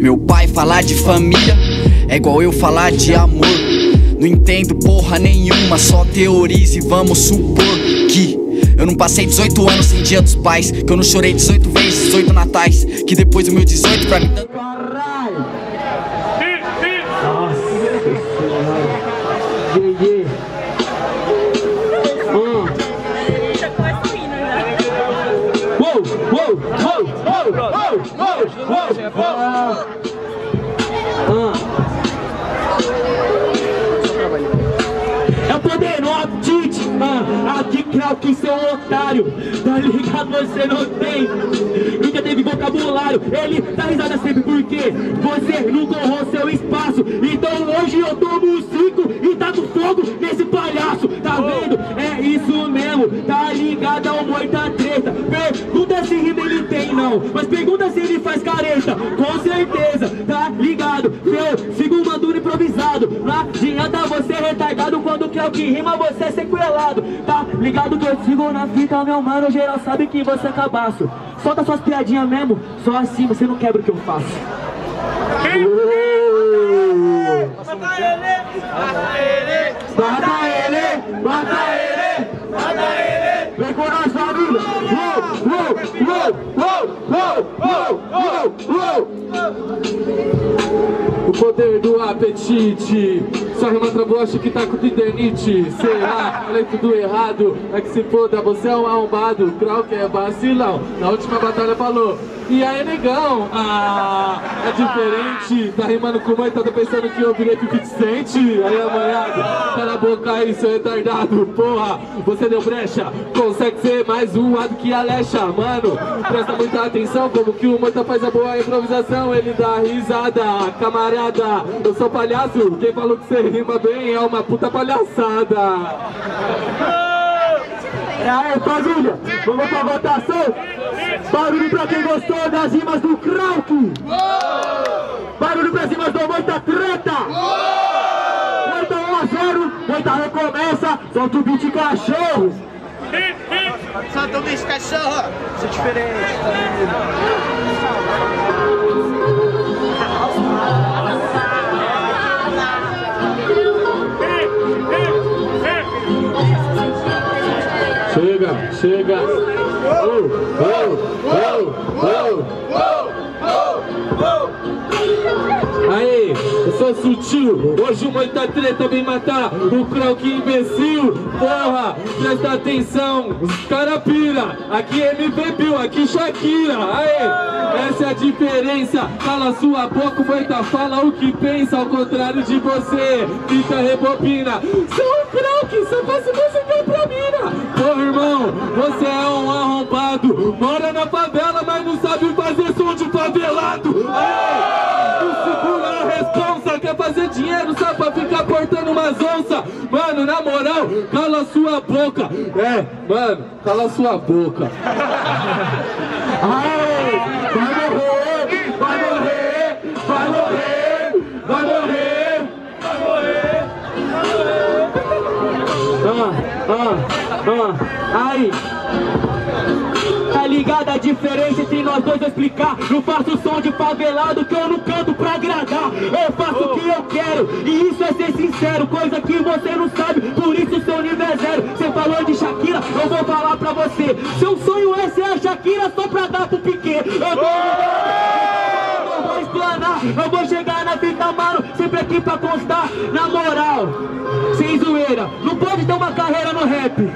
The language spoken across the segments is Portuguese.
Meu pai falar de família é igual eu falar de amor. Não entendo porra nenhuma, só teoriza e vamos supor que eu não passei 18 anos sem dia dos pais, que eu não chorei 18 vezes, 18 natais, que depois do meu 18 pra mim... Caralho! Eu poder no apetite, aqui Krawk, seu otário, tá ligado? Você não tem, nunca teve vocabulário. Ele tá risada sempre porque você nunca honrou seu espaço. Então hoje eu tomo um 5 e taco fogo nesse palhaço, tá vendo? É isso mesmo, tá ligado ao Moita Treta. Pergunta se rima ele tem não, mas pergunta se ele faz careta. Com certeza, tá ligado? Eu sigo um maduro improvisado. Não adianta você retardado, quando quer o que rima você é sequelado, tá ligado? Que eu sigo na fita, meu mano, geral sabe que você é cabaço. Solta suas piadinhas mesmo, só assim você não quebra o que eu faço. Mata ele! Vem com nós, família! O poder do apetite. Sua rima trabulosa que tá com tendinite. Será? Falei tudo errado. É que se foda, você é um arrombado. Krawk é vacilão. Na última batalha falou: e aí, negão? Ah, é diferente. Tá rimando com mãe, tá pensando que eu virei pique sente. Aí, amanhado, tá na boca aí, seu retardado. Porra, você deu brecha. Consegue ser mais um lado que alexa. Mano, presta muita atenção como que o Moita faz a boa improvisação. Ele dá risada, camarada. Eu sou palhaço, quem falou que você rima bem é uma puta palhaçada. E aí, família, vamos pra votação? Barulho pra quem gostou das rimas do Krawk! Barulho pras rimas do Moita Treta! Moita 1 a 0, Moita recomeça, solta o beat cachorro! Solta o beat cachorro! Isso é diferente, tá vendo? Chega! Aê, eu sou sutil, hoje o Moita Treta vem matar o Krawk imbecil. Porra, presta atenção, os cara pira. Aqui MV Bill, aqui Shakira. Aê, essa é a diferença. Fala sua boca, Moita, fala o que pensa. Ao contrário de você, fica rebobina. Sou o Krawk, só faço música pra mina. Porra, irmão, você é um arrombado. Mora na favela, mas não sabe fazer som de favelado. Aê, não segura a responsa. Quer fazer dinheiro só pra ficar portando umas onças. Mano, na moral, cala sua boca. É, mano, cala sua boca. Aê, vai morrer. Tá ligado a diferença entre nós dois? Eu explicar. Não faço som de favelado, que eu não canto pra agradar. Eu faço o que eu quero, e isso é ser sincero. Coisa que você não sabe, por isso seu nível é zero. Você falou de Shakira, eu vou falar pra você. Seu sonho é ser a Shakira só pra dar pro Piquet. Eu vou explanar, eu vou chegar na fita, mano, sempre aqui pra constar. Na moral, sem zoeira, não pode ter uma carreira no rap,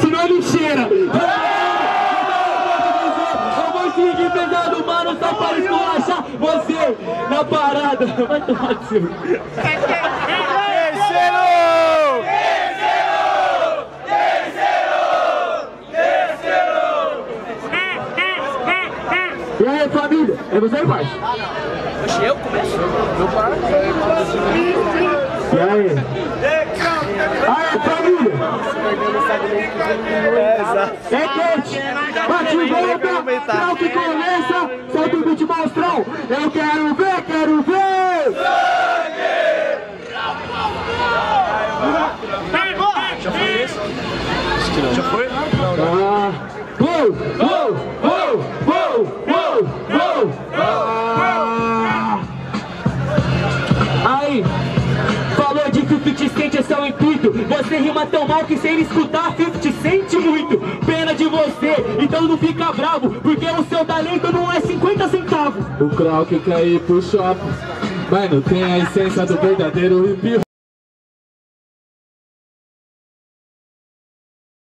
senão ele cheira. Fique pesado, mano, só para esculachar você na parada. Vai tomar de cima. Terceiro! E aí, família? É você, irmão? Oxe, eu começo? Eu paro. E aí? Aí, família! É quente! Bate e volta, Krawk começa, solta o beat monstrão. Eu quero ver, quero ver! Já foi isso? Já foi? Uou! muito. Você rima tão mal que sem escutar 50 sente muito. Pena de você, então não fica bravo, porque o seu talento não é 50 centavos. O Krawk quer ir pro shopping, mas não tem a essência do verdadeiro hip hop.